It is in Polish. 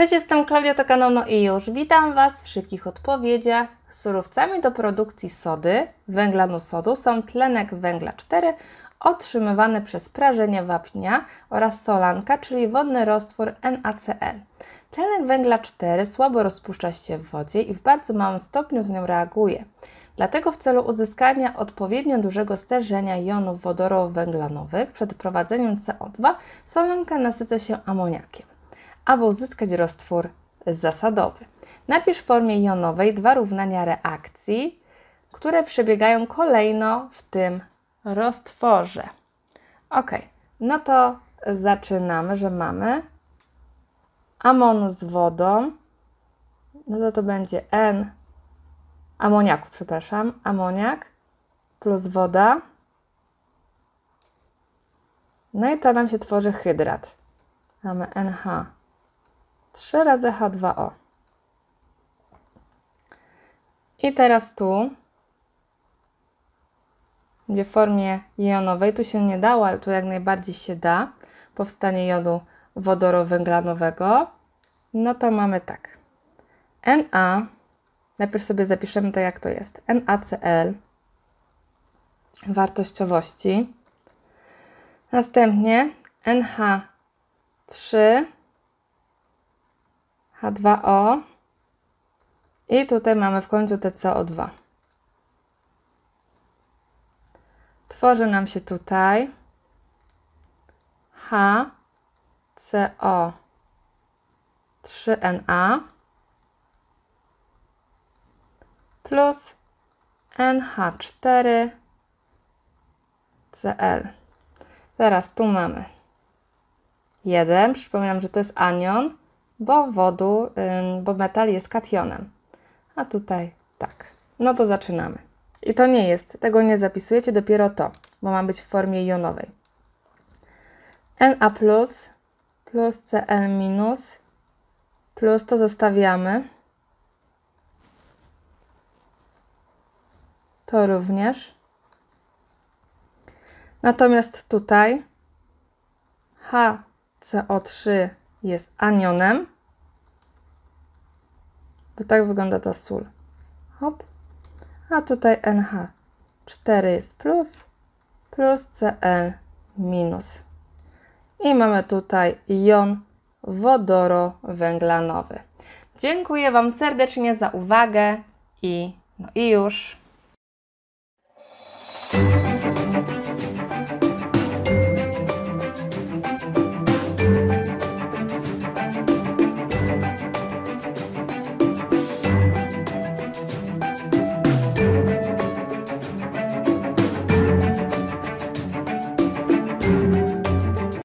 Cześć, jestem Klaudia, to kanał No i już. Witam Was w szybkich odpowiedziach. Surowcami do produkcji sody, węglanu sodu, są tlenek węgla 4 otrzymywany przez prażenie wapnia oraz solanka, czyli wodny roztwór NaCl. Tlenek węgla 4 słabo rozpuszcza się w wodzie i w bardzo małym stopniu z nią reaguje. Dlatego w celu uzyskania odpowiednio dużego stężenia jonów wodorowęglanowych przed prowadzeniem CO2 solanka nasyca się amoniakiem. Aby uzyskać roztwór zasadowy, napisz w formie jonowej dwa równania reakcji, które przebiegają kolejno w tym roztworze. Ok, no to zaczynamy, że mamy amonu z wodą, no to będzie amoniak plus woda, no i to nam się tworzy hydrat. Mamy NH 3 razy H2O. I teraz tu, gdzie w formie jonowej, tu się nie dało, ale tu jak najbardziej się da, powstanie jodu wodorowęglanowego, no to mamy tak. Na, najpierw sobie zapiszemy to, jak to jest. NaCl, wartościowości. Następnie NH3 H2O i tutaj mamy w końcu te CO2. Tworzy nam się tutaj HCO3Na plus NH4Cl. Teraz tu mamy 1. Przypominam, że to jest anion, bo metal jest kationem. A tutaj tak. No to zaczynamy. I to nie jest, tego nie zapisujecie, dopiero to, bo ma być w formie jonowej. Na plus Cl minus plus to zostawiamy. To również. Natomiast tutaj HCO3 jest anionem, bo tak wygląda ta sól. Hop. A tutaj NH4 jest plus Cl minus. I mamy tutaj jon wodorowęglanowy. Dziękuję Wam serdecznie za uwagę i no i już.